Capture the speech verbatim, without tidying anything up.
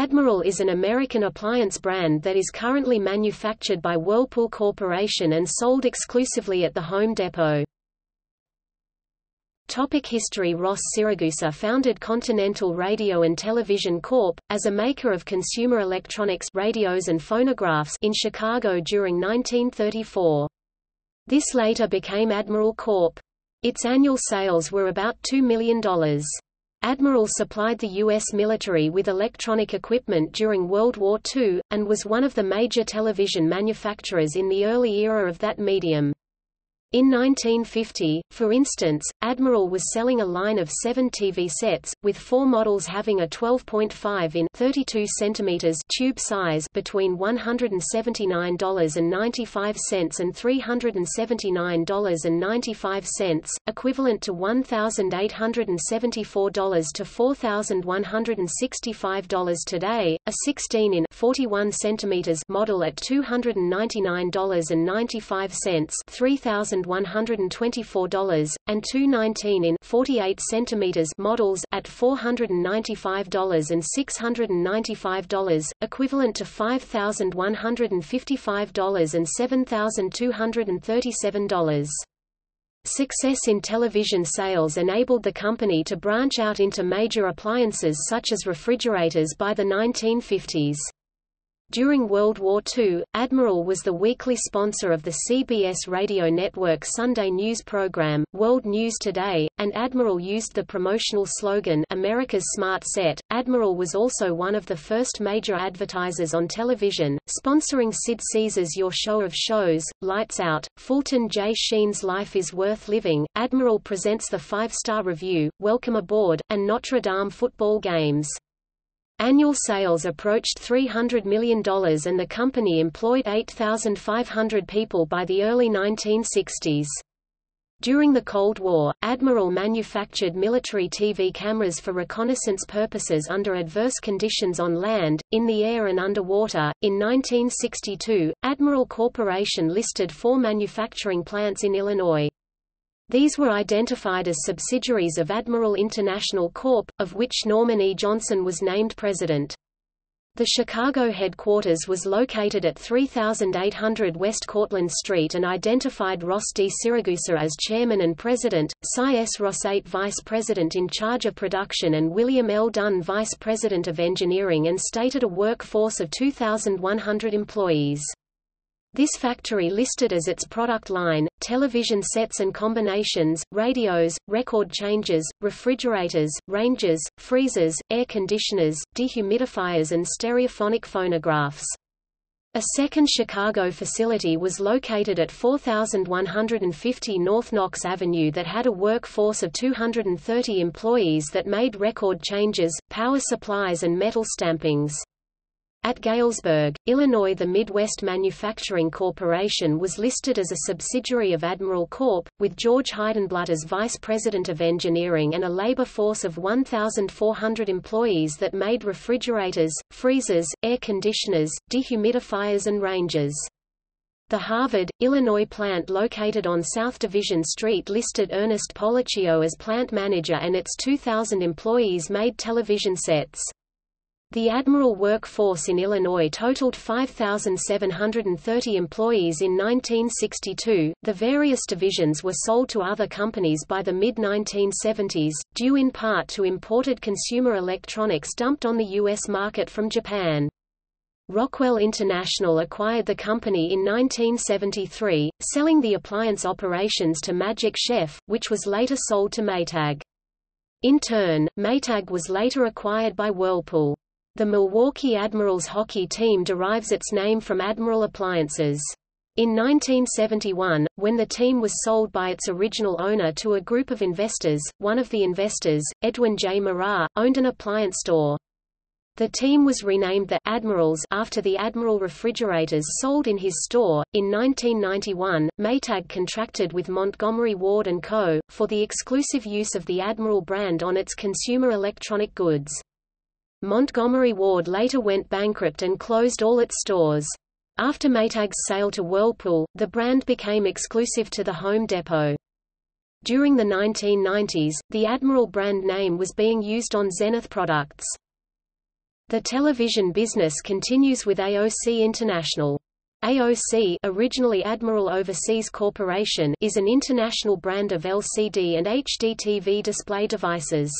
Admiral is an American appliance brand that is currently manufactured by Whirlpool Corporation and sold exclusively at the Home Depot. Topic history. Ross Siragusa founded Continental Radio and Television Corporation, as a maker of consumer electronics radios and phonographs in Chicago during nineteen thirty-four. This later became Admiral Corporation. Its annual sales were about two million dollars. Admiral supplied the U S military with electronic equipment during World War Two, and was one of the major television manufacturers in the early era of that medium. In nineteen fifty, for instance, Admiral was selling a line of seven T V sets, with four models having a twelve point five inch tube size between one hundred seventy-nine dollars and ninety-five cents and three hundred seventy-nine dollars and ninety-five cents, equivalent to one thousand eight hundred seventy-four dollars to four thousand one hundred sixty-five dollars today, a sixteen inch model at two hundred ninety-nine dollars and ninety-five cents three thousand one hundred twenty-four dollars, and two nineteen inch models at four hundred ninety-five dollars and six hundred ninety-five dollars, equivalent to five thousand one hundred fifty-five dollars and seven thousand two hundred thirty-seven dollars. Success in television sales enabled the company to branch out into major appliances such as refrigerators by the nineteen fifties. During World War Two, Admiral was the weekly sponsor of the C B S radio network Sunday news program, World News Today, and Admiral used the promotional slogan, America's Smart Set. Admiral was also one of the first major advertisers on television, sponsoring Sid Caesar's Your Show of Shows, Lights Out, Fulton J. Sheen's Life is Worth Living, Admiral Presents the Five-Star Review, Welcome Aboard, and Notre Dame football games. Annual sales approached three hundred million dollars and the company employed eight thousand five hundred people by the early nineteen sixties. During the Cold War, Admiral manufactured military T V cameras for reconnaissance purposes under adverse conditions on land, in the air and underwater. In nineteen sixty-two, Admiral Corporation listed four manufacturing plants in Illinois. These were identified as subsidiaries of Admiral International Corporation, of which Norman E. Johnson was named president. The Chicago headquarters was located at thirty-eight hundred West Cortlandt Street and identified Ross D. Siragusa as chairman and president, Cy S. Ross vice president in charge of production and William L. Dunn vice president of engineering, and stated a workforce of two thousand one hundred employees. This factory listed as its product line, television sets and combinations, radios, record changers, refrigerators, ranges, freezers, air conditioners, dehumidifiers and stereophonic phonographs. A second Chicago facility was located at forty-one fifty North Knox Avenue that had a workforce of two hundred thirty employees that made record changes, power supplies and metal stampings. At Galesburg, Illinois, the Midwest Manufacturing Corporation was listed as a subsidiary of Admiral Corporation, with George Heidenblatt as vice president of engineering and a labor force of one thousand four hundred employees that made refrigerators, freezers, air conditioners, dehumidifiers and ranges. The Harvard, Illinois plant located on South Division Street listed Ernest Policcio as plant manager, and its two thousand employees made television sets. The Admiral workforce in Illinois totaled five thousand seven hundred thirty employees in nineteen sixty-two. The various divisions were sold to other companies by the mid nineteen seventies, due in part to imported consumer electronics dumped on the U S market from Japan. Rockwell International acquired the company in nineteen seventy-three, selling the appliance operations to Magic Chef, which was later sold to Maytag. In turn, Maytag was later acquired by Whirlpool. The Milwaukee Admirals hockey team derives its name from Admiral appliances. In nineteen seventy-one, when the team was sold by its original owner to a group of investors, one of the investors, Edwin J. Marat, owned an appliance store. The team was renamed the Admirals after the Admiral refrigerators sold in his store. In nineteen ninety-one, Maytag contracted with Montgomery Ward and Co. for the exclusive use of the Admiral brand on its consumer electronic goods. Montgomery Ward later went bankrupt and closed all its stores. After Maytag's sale to Whirlpool, the brand became exclusive to the Home Depot. During the nineteen nineties, the Admiral brand name was being used on Zenith products. The television business continues with A O C International. A O C, originally Admiral Overseas Corporation, is an international brand of L C D and H D T V display devices.